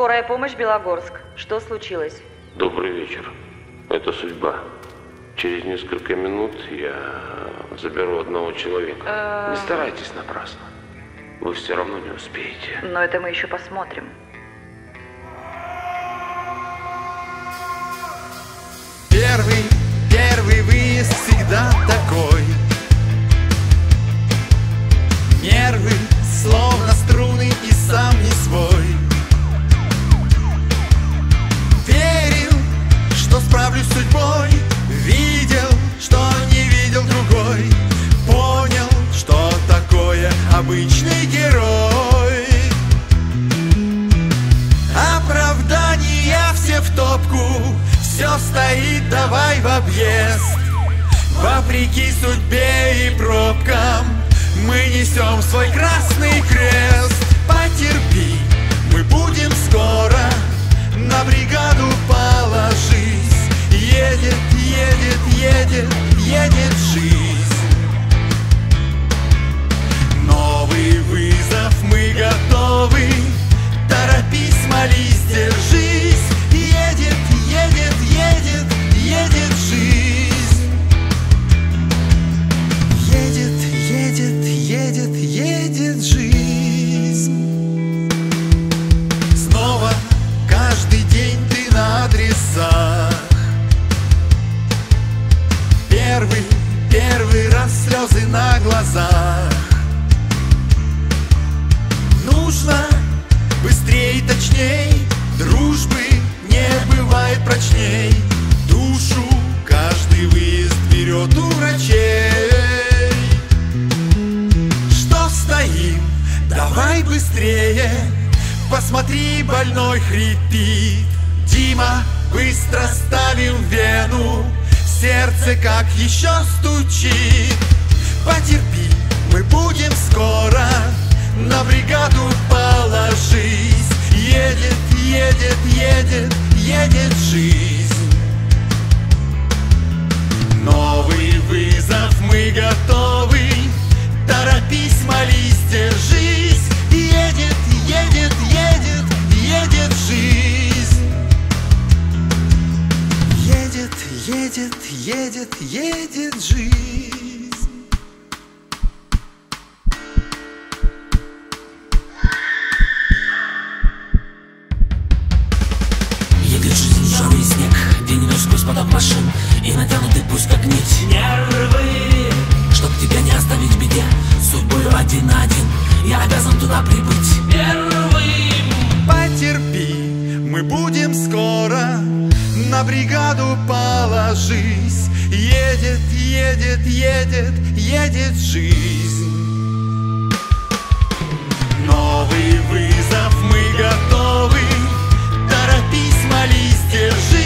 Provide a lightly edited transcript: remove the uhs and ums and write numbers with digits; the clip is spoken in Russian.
Скорая помощь, Белогорск. Что случилось? Добрый вечер. Это судьба. Через несколько минут я заберу одного человека. Не старайтесь напрасно. Вы все равно не успеете. Но это мы еще посмотрим. Первый выезд всегда такой. Нервы, словно струны, и сам не свой. Верил, что справлюсь с судьбой. Видел, что не видел другой. Понял, что такое обычный герой. Оправдания все в топку. Все стоит, давай в объезд. Вопреки судьбе и пробкам мы несем свой красный крест. Потерпи, мы будем скоро. На бригаду положись. Едет, едет, едет, едет жизнь. Новый вызов, мы готовы. Торопись, молись, держись. Едет, едет, едет, едет жизнь. Едет, едет, едет, едет жизнь. Снова каждый день ты на адресах. Первый раз слезы на глазах. Нужно быстрее и точней. Дружбы не бывает прочней. Душу каждый выезд берет у врачей. Что стоим? Давай быстрее. Посмотри, больной хрипит. Дима, быстро ставим вену. Сердце как еще стучит. Потерпи, мы будем скоро. На бригаду положись. Едет, едет, едет, едет жизнь. Новый вызов, мы готовы. Торопись, молись, держись. Едет, едет, едет, едет жизнь. Едет, едет, едет, едет жизнь. Поток машин и натянутый пусть как нить. Нервы, чтоб тебя не оставить в беде, судьбой один на один я обязан туда прибыть. Первым. Потерпи, мы будем скоро. На бригаду положись. Едет, едет, едет, едет жизнь. Новый вызов, мы готовы. Торопись, молись, держи.